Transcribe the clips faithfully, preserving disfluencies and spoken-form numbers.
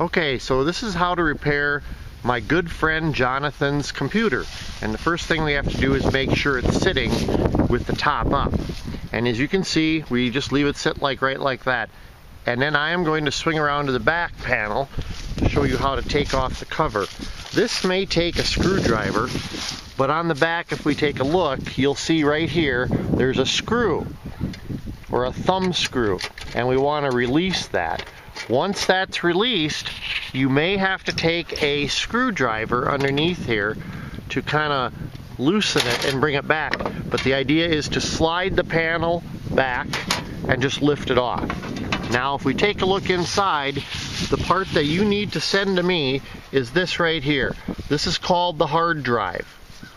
Okay, so this is how to repair my good friend Jonathan's computer. And the first thing we have to do is make sure it's sitting with the top up. And as you can see, we just leave it sit like right like that. And then I am going to swing around to the back panel to show you how to take off the cover. This may take a screwdriver, but on the back, if we take a look, you'll see right here, there's a screw or a thumb screw, and we want to release that. Once that's released, you may have to take a screwdriver underneath here to kind of loosen it and bring it back. But the idea is to slide the panel back and just lift it off. Now, if we take a look inside, the part that you need to send to me is this right here. This is called the hard drive,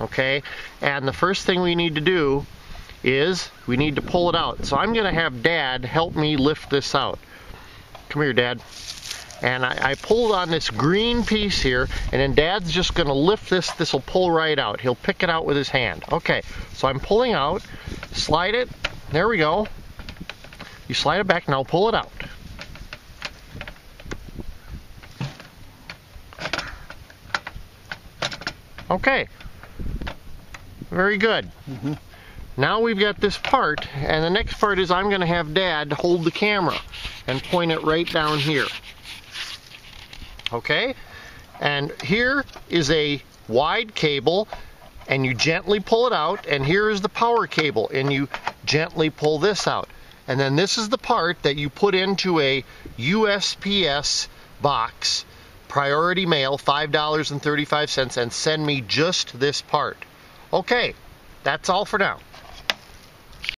okay? And the first thing we need to do is we need to pull it out. So I'm gonna have Dad help me lift this out. Come here, Dad. And I, I pulled on this green piece here, and then Dad's just gonna lift this. This will pull right out. He'll pick it out with his hand. Okay, so I'm pulling out, slide it, there we go. You slide it back, now pull it out. Okay, very good. Mm-hmm. Now we've got this part, and the next part is I'm gonna have Dad hold the camera and point it right down here. Okay, and here is a wide cable, and you gently pull it out, and here is the power cable, and you gently pull this out. And then this is the part that you put into a U S P S box, priority mail, five dollars and thirty-five cents, and send me just this part. Okay, that's all for now.